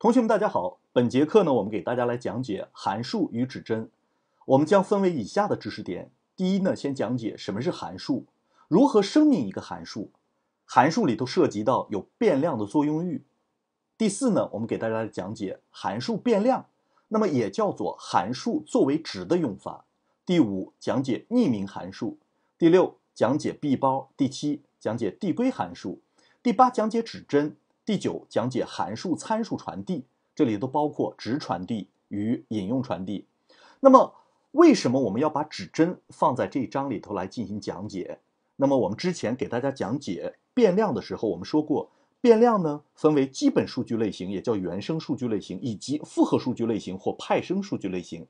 同学们，大家好！本节课呢，我们给大家来讲解函数与指针。我们将分为以下的知识点：第一呢，先讲解什么是函数，如何声明一个函数。函数里头涉及到有变量的作用域。第四呢，我们给大家来讲解函数变量，那么也叫做函数作为值的用法。第五，讲解匿名函数。第六，讲解闭包。第七，讲解递归函数。第八，讲解指针。第九，讲解函数参数传递，这里都包括值传递与引用传递。那么，为什么我们要把指针放在这一章里头来进行讲解？那么我们之前给大家讲解变量的时候，我们说过，变量呢分为基本数据类型，也叫原生数据类型，以及复合数据类型或派生数据类型。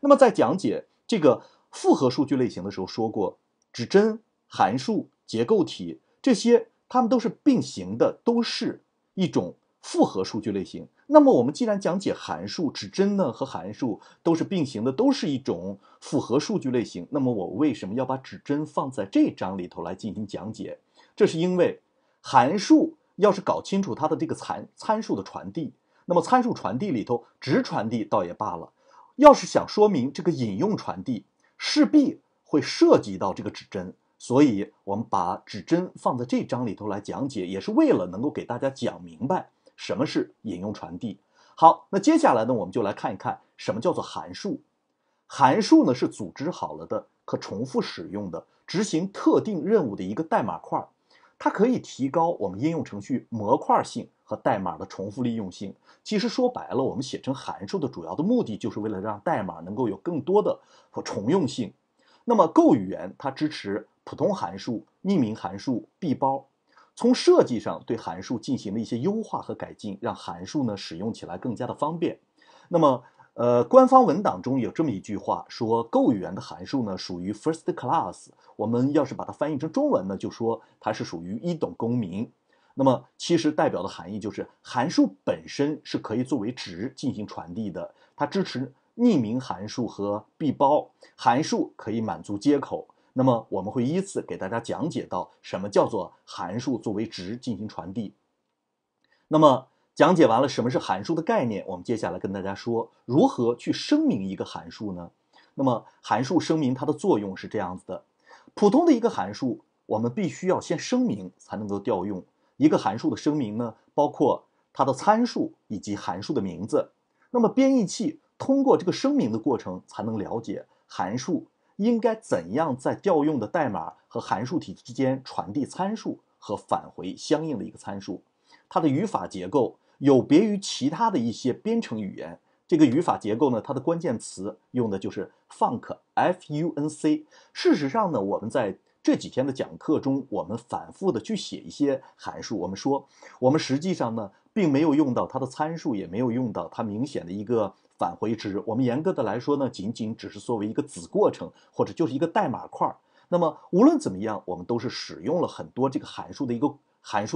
那么在讲解这个复合数据类型的时候，说过指针、函数、结构体这些，它们都是并行的，都是一种复合数据类型。那么我们既然讲解函数，指针呢和函数都是并行的，都是一种复合数据类型，那么我为什么要把指针放在这章里头来进行讲解？这是因为函数要是搞清楚它的这个参数的传递，那么参数传递里头值传递倒也罢了，要是想说明这个引用传递，势必会涉及到这个指针。所以我们把指针放在这章里头来讲解，也是为了能够给大家讲明白什么是引用传递。好，那接下来呢，我们就来看一看什么叫做函数。函数呢是组织好了的、可重复使用的、执行特定任务的一个代码块，它可以提高我们应用程序模块性和代码的重复利用性。其实说白了，我们写成函数的主要的目的就是为了让代码能够有更多的和重用性。那么 Go 语言它支持普通函数、匿名函数、闭包，从设计上对函数进行了一些优化和改进，让函数呢使用起来更加的方便。那么官方文档中有这么一句话说， Go 语言的函数呢属于 first class， 我们要是把它翻译成中文呢，就说它是属于一等公民。那么其实代表的含义就是函数本身是可以作为值进行传递的，它支持匿名函数和闭包，函数可以满足接口。那么我们会依次给大家讲解到什么叫做函数作为值进行传递。那么讲解完了什么是函数的概念，我们接下来跟大家说如何去声明一个函数呢？那么函数声明它的作用是这样子的，普通的一个函数我们必须要先声明才能够调用。一个函数的声明呢，包括它的参数以及函数的名字。那么编译器通过这个声明的过程才能了解函数应该怎样在调用的代码和函数体之间传递参数和返回相应的一个参数。它的语法结构有别于其他的一些编程语言，这个语法结构呢，它的关键词用的就是 FUNC。 事实上呢，我们在这几天的讲课中，我们反复的去写一些函数，我们说我们实际上呢并没有用到它的参数，也没有用到它明显的一个返回值，我们严格的来说呢，仅只是作为一个子过程，或者就是一个代码块。那么无论怎么样，我们都是使用了很多这个函数的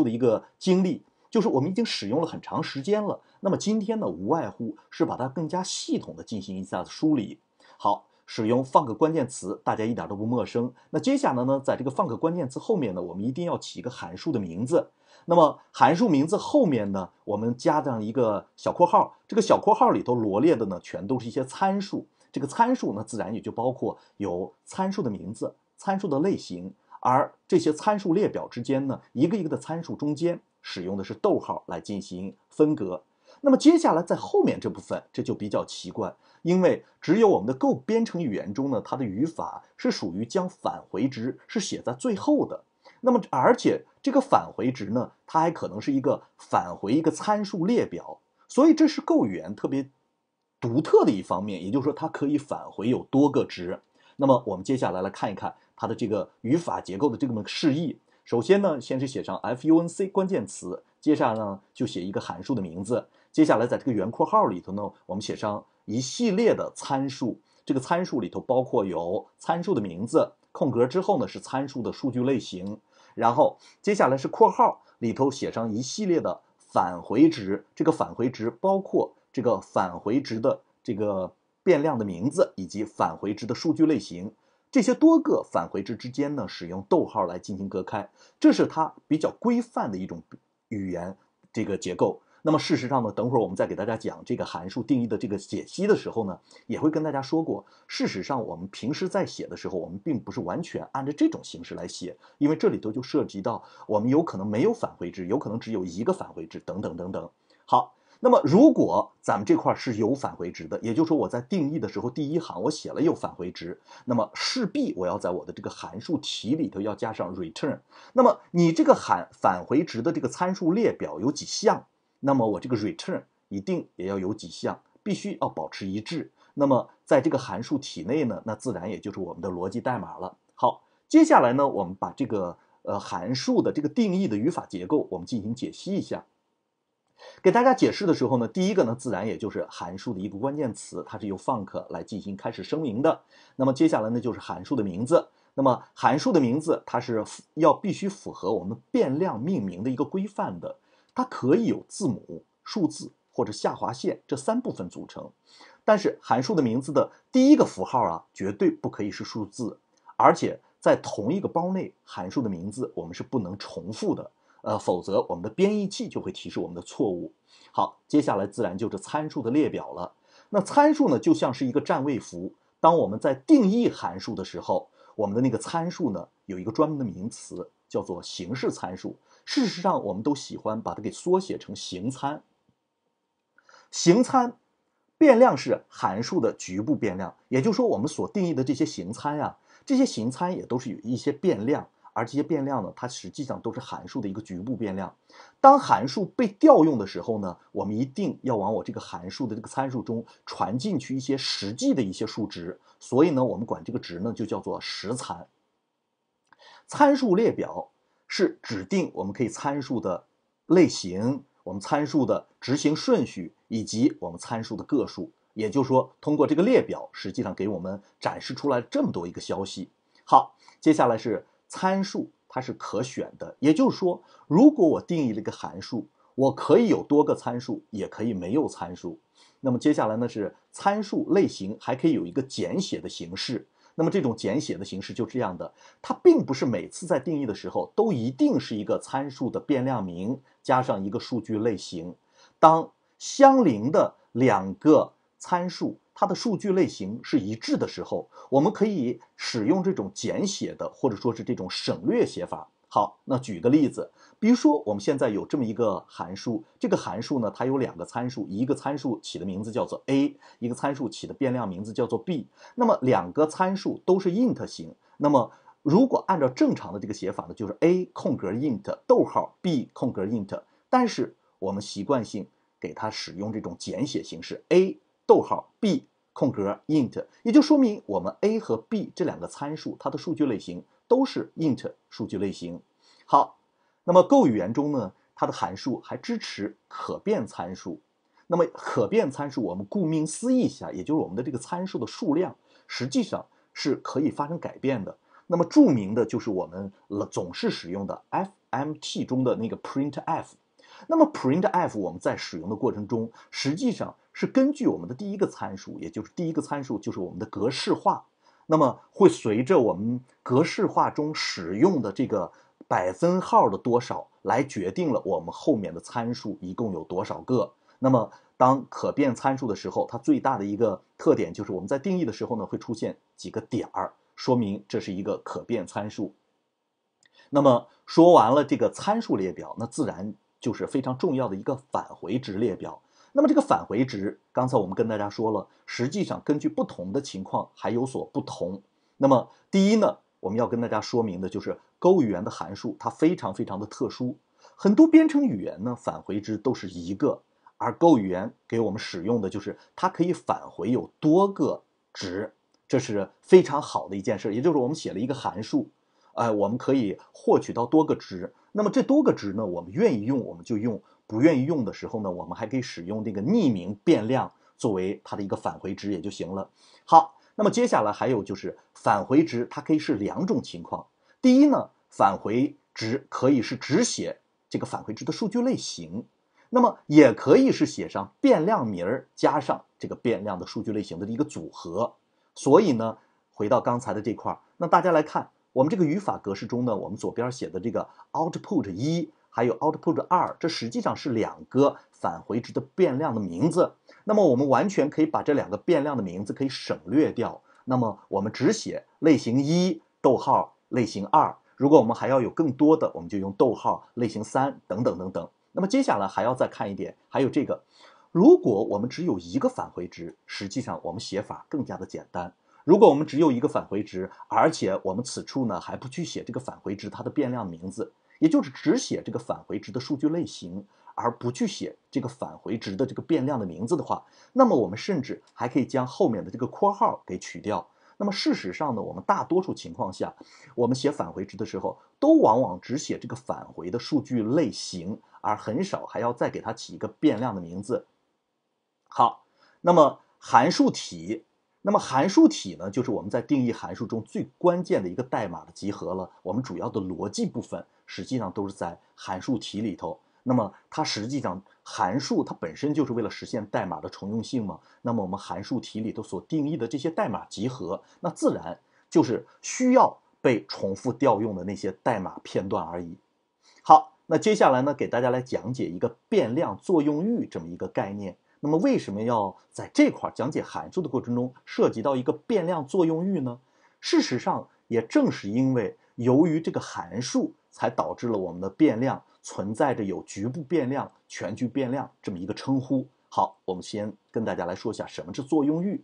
一个经历，就是我们已经使用了很长时间了。那么今天呢，无外乎是把它更加系统的进行一下梳理。好，使用放个关键词，大家一点都不陌生。那接下来呢，在这个放个关键词后面呢，我们一定要起一个函数的名字。那么函数名字后面呢，我们加上一个小括号，这个小括号里头罗列的呢全都是一些参数，这个参数呢自然也就包括有参数的名字、参数的类型，而这些参数列表之间呢，一个一个的参数中间使用的是逗号来进行分隔。那么接下来在后面这部分，这就比较奇怪，因为只有我们的 Go 编程语言中呢，它的语法是属于将返回值是写在最后的。那么而且这个返回值呢，它还可能是一个返回一个参数列表，所以这是 Go 语言特别独特的一方面，也就是说它可以返回有多个值。那么我们接下来来看一看它的这个语法结构的这个示意。首先呢，先是写上 FUNC 关键词，接下来呢就写一个函数的名字，接下来在这个圆括号里头呢，我们写上一系列的参数，这个参数里头包括有参数的名字，空格之后呢是参数的数据类型，然后接下来是括号里头写上一系列的返回值，这个返回值包括这个返回值的这个变量的名字以及返回值的数据类型，这些多个返回值之间呢使用逗号来进行隔开，这是它比较规范的一种语言这个结构。那么事实上呢，等会儿我们再给大家讲这个函数定义的这个解析的时候呢，也会跟大家说过，事实上我们平时在写的时候，我们并不是完全按照这种形式来写，因为这里头就涉及到我们有可能没有返回值，有可能只有一个返回值等等等等。好。 那么，如果咱们这块是有返回值的，也就是说我在定义的时候，第一行我写了有返回值，那么势必我要在我的这个函数题里头要加上 return。那么你这个返回值的这个参数列表有几项，那么我这个 return 一定也要有几项，必须要保持一致。那么在这个函数体内呢，那自然也就是我们的逻辑代码了。好，接下来呢，我们把这个函数的这个定义的语法结构，我们进行解析一下。 给大家解释的时候呢，第一个呢，自然也就是函数的一个关键词，它是由 func 来进行开始声明的。那么接下来呢，就是函数的名字。那么函数的名字，它是要必须符合我们变量命名的一个规范的。它可以有字母、数字或者下划线这三部分组成。但是函数的名字的第一个符号啊，绝对不可以是数字，而且在同一个包内，函数的名字我们是不能重复的。 否则我们的编译器就会提示我们的错误。好，接下来自然就是参数的列表了。那参数呢，就像是一个占位符。当我们在定义函数的时候，我们的那个参数呢，有一个专门的名词，叫做形式参数。事实上，我们都喜欢把它给缩写成形参。形参变量是函数的局部变量，也就是说，我们所定义的这些形参呀，这些形参也都是有一些变量。 而这些变量呢，它实际上都是函数的一个局部变量。当函数被调用的时候呢，我们一定要往我这个函数的这个参数中传进去一些实际的一些数值。所以呢，我们管这个值呢就叫做实参。参数列表是指定我们可以参数的类型、我们参数的执行顺序以及我们参数的个数。也就是说，通过这个列表，实际上给我们展示出来这么多一个消息。好，接下来是。 参数它是可选的，也就是说，如果我定义了一个函数，我可以有多个参数，也可以没有参数。那么接下来呢是参数类型，还可以有一个简写的形式。那么这种简写的形式就这样的，它并不是每次在定义的时候都一定是一个参数的变量名加上一个数据类型。当相邻的两个参数。 它的数据类型是一致的时候，我们可以使用这种简写的，或者说是这种省略写法。好，那举个例子，比如说我们现在有这么一个函数，这个函数呢，它有两个参数，一个参数起的名字叫做 a， 一个参数起的变量名字叫做 b。那么两个参数都是 int 型，那么如果按照正常的这个写法呢，就是 a 空格 int 逗号 b 空格 int， 但是我们习惯性给它使用这种简写形式 a。 逗号 b 空格 int， 也就说明我们 a 和 b 这两个参数，它的数据类型都是 int 数据类型。好，那么 Go 语言中呢，它的函数还支持可变参数。那么可变参数，我们顾名思义一下，也就是我们的这个参数的数量，实际上是可以发生改变的。那么著名的就是我们总是使用的 fmt 中的那个 printf。 那么 printf 我们在使用的过程中，实际上是根据我们的第一个参数，也就是第一个参数就是我们的格式化，那么会随着我们格式化中使用的这个百分号的多少，来决定了我们后面的参数一共有多少个。那么当可变参数的时候，它最大的一个特点就是我们在定义的时候呢，会出现几个点儿，说明这是一个可变参数。那么说完了这个参数列表，那自然。 就是非常重要的一个返回值列表。那么这个返回值，刚才我们跟大家说了，实际上根据不同的情况还有所不同。那么第一呢，我们要跟大家说明的就是 Go 语言的函数它非常的特殊，很多编程语言呢返回值都是一个，而 Go 语言给我们使用的就是它可以返回有多个值，这是非常好的一件事。也就是我们写了一个函数，我们可以获取到多个值。 那么这多个值呢，我们愿意用我们就用，不愿意用的时候呢，我们还可以使用这个匿名变量作为它的一个返回值也就行了。好，那么接下来还有就是返回值，它可以是两种情况。第一呢，返回值可以是只写这个返回值的数据类型，那么也可以是写上变量名儿加上这个变量的数据类型的一个组合。所以呢，回到刚才的这块儿，那大家来看。 我们这个语法格式中呢，我们左边写的这个 output 1还有 output 2，这实际上是两个返回值的变量的名字。那么我们完全可以把这两个变量的名字可以省略掉。那么我们只写类型1逗号类型2。如果我们还要有更多的，我们就用逗号类型3等等等等。那么接下来还要再看一点，还有这个，如果我们只有一个返回值，实际上我们写法更加的简单。 如果我们只有一个返回值，而且我们此处呢还不去写这个返回值它的变量名字，也就是只写这个返回值的数据类型，而不去写这个返回值的这个变量的名字的话，那么我们甚至还可以将后面的这个括号给取掉。那么事实上呢，我们大多数情况下，我们写返回值的时候，都往往只写这个返回的数据类型，而很少还要再给它起一个变量的名字。好，那么函数体。 那么函数体呢，就是我们在定义函数中最关键的一个代码的集合了。我们主要的逻辑部分实际上都是在函数体里头。那么它实际上函数它本身就是为了实现代码的重用性嘛。那么我们函数体里头所定义的这些代码集合，那自然就是需要被重复调用的那些代码片段而已。好，那接下来呢，给大家来讲解一个变量作用域这么一个概念。 那么为什么要在这块讲解函数的过程中涉及到一个变量作用域呢？事实上，也正是因为由于这个函数，才导致了我们的变量存在着有局部变量、全局变量这么一个称呼。好，我们先跟大家来说一下什么是作用域。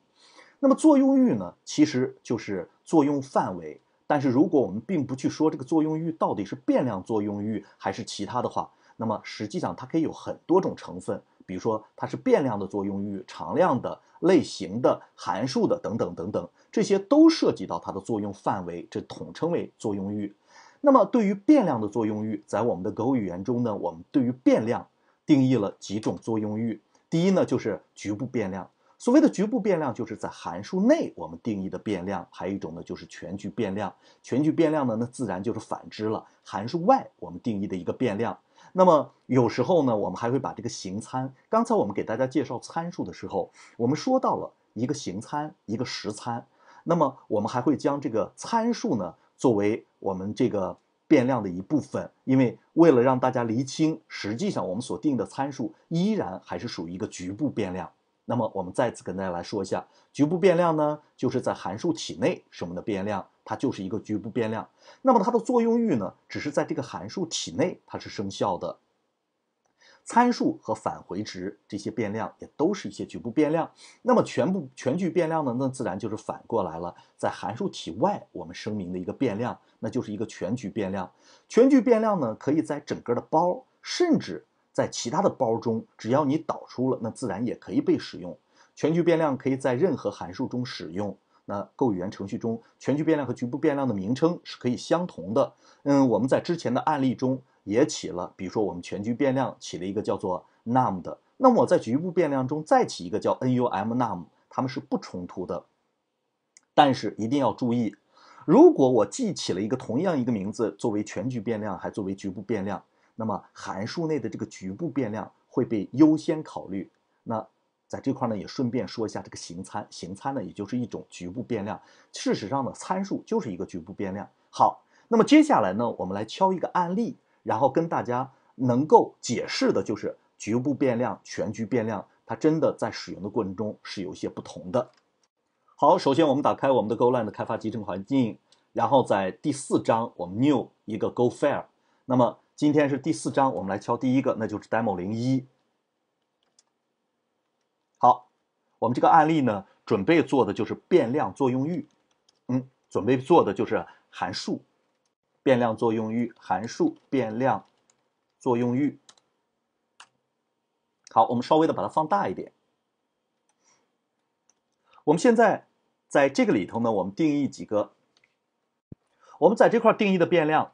那么作用域呢，其实就是作用范围。但是如果我们并不去说这个作用域到底是变量作用域还是其他的话，那么实际上它可以有很多种成分。 比如说，它是变量的作用域、常量的、类型的、函数的等等等等，这些都涉及到它的作用范围，这统称为作用域。那么，对于变量的作用域，在我们的 Go 语言中呢，我们对于变量定义了几种作用域。第一呢，就是局部变量。所谓的局部变量，就是在函数内我们定义的变量；还有一种呢，就是全局变量。全局变量呢，那自然就是反之了，函数外我们定义的一个变量。 那么有时候呢，我们还会把这个形参。刚才我们给大家介绍参数的时候，我们说到了一个形参，一个实参。那么我们还会将这个参数呢作为我们这个变量的一部分，因为为了让大家厘清，实际上我们所定的参数依然还是属于一个局部变量。那么我们再次跟大家来说一下，局部变量呢，就是在函数体内是我们的变量。 它就是一个局部变量，那么它的作用域呢，只是在这个函数体内它是生效的。参数和返回值这些变量也都是一些局部变量。那么全局变量呢，那自然就是反过来了，在函数体外我们声明的一个变量，那就是一个全局变量。全局变量呢，可以在整个的包，甚至在其他的包中，只要你导出了，那自然也可以被使用。全局变量可以在任何函数中使用。 那 Go 语言程序中，全局变量和局部变量的名称是可以相同的。我们在之前的案例中也起了，比如说我们全局变量起了一个叫做 num 的，那么我在局部变量中再起一个叫 num， 它们是不冲突的。但是一定要注意，如果我既起了一个同样一个名字作为全局变量，还作为局部变量，那么函数内的这个局部变量会被优先考虑。那 在这块呢，也顺便说一下这个形参。形参呢，也就是一种局部变量。事实上呢，参数就是一个局部变量。好，那么接下来呢，我们来敲一个案例，然后跟大家能够解释的就是局部变量、全局变量，它真的在使用的过程中是有一些不同的。好，首先我们打开我们的 GoLang 的开发集成环境，然后在第4章我们 new 一个 Go file。那么今天是第4章，我们来敲第一个，那就是 demo 01。 好，我们这个案例呢，准备做的就是变量作用域，准备做的就是函数、变量作用域、函数、变量作用域。好，我们稍微的把它放大一点。我们现在在这个里头呢，我们定义几个，我们在这块定义的变量，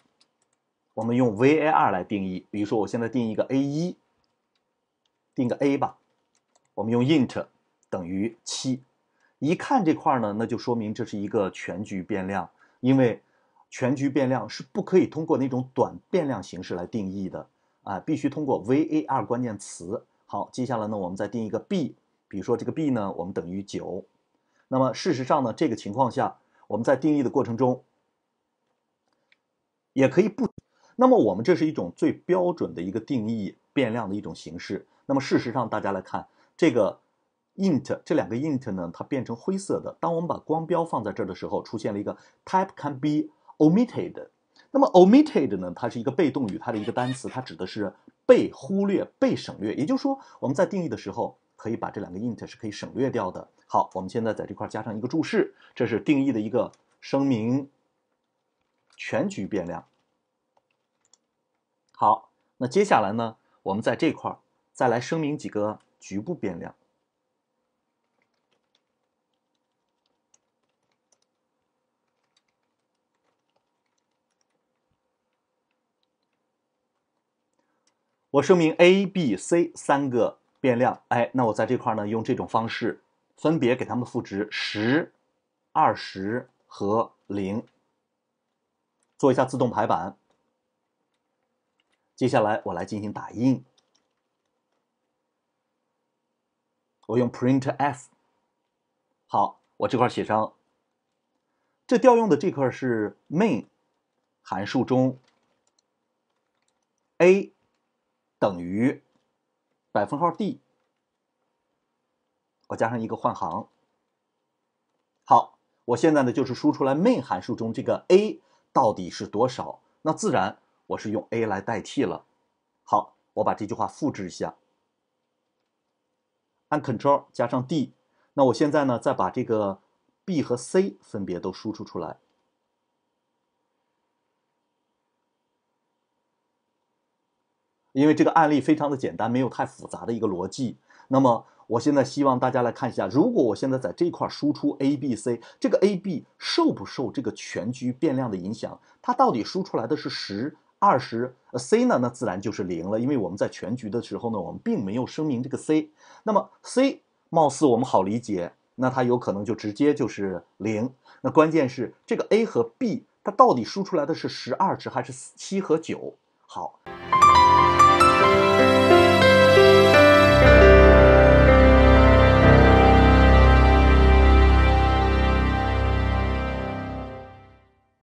我们用 var 来定义。比如说，我现在定义一个 a1， 定个 a 吧。 我们用 int 等于 7， 一看这块呢，那就说明这是一个全局变量，因为全局变量是不可以通过那种短变量形式来定义的啊，必须通过 var 关键词。好，接下来呢，我们再定一个 b， 比如说这个 b 呢，我们等于 9。那么事实上呢，这个情况下，我们在定义的过程中，也可以不。那么我们这是一种最标准的一个定义变量的一种形式。那么事实上，大家来看这个 int 这两个 int 呢，它变成灰色的。当我们把光标放在这儿的时候，出现了一个 type can be omitted。 那么 omitted 呢，它是一个被动语，它的一个单词，它指的是被忽略、被省略。也就是说，我们在定义的时候，可以把这两个 int 是可以省略掉的。好，我们现在在这块加上一个注释，这是定义的一个声明全局变量。好，那接下来呢，我们在这块再来声明几个局部变量。我声明 A、B、C 三个变量，哎，那我在这块呢，用这种方式分别给它们赋值10、20和0，做一下自动排版。接下来我来进行打印，我用 printf。好，我这块写上，这调用的这块是 main 函数中 A。 等于%d， 我加上一个换行。好，我现在呢就是输出来 main 函数中这个 a 到底是多少，那自然我是用 a 来代替了。好，我把这句话复制一下，按 Ctrl 加上 d， 那我现在呢再把这个 b 和 c 分别都输出出来。 因为这个案例非常的简单，没有太复杂的一个逻辑。那么我现在希望大家来看一下，如果我现在在这块输出 A、B、C， 这个 A、B 受不受这个全局变量的影响？它到底输出来的是10、20？C 呢？那自然就是0了，因为我们在全局的时候呢，我们并没有声明这个 C。那么 C 貌似我们好理解，那它有可能就直接就是0。那关键是这个 A 和 B， 它到底输出来的是10、20还是7和9？好。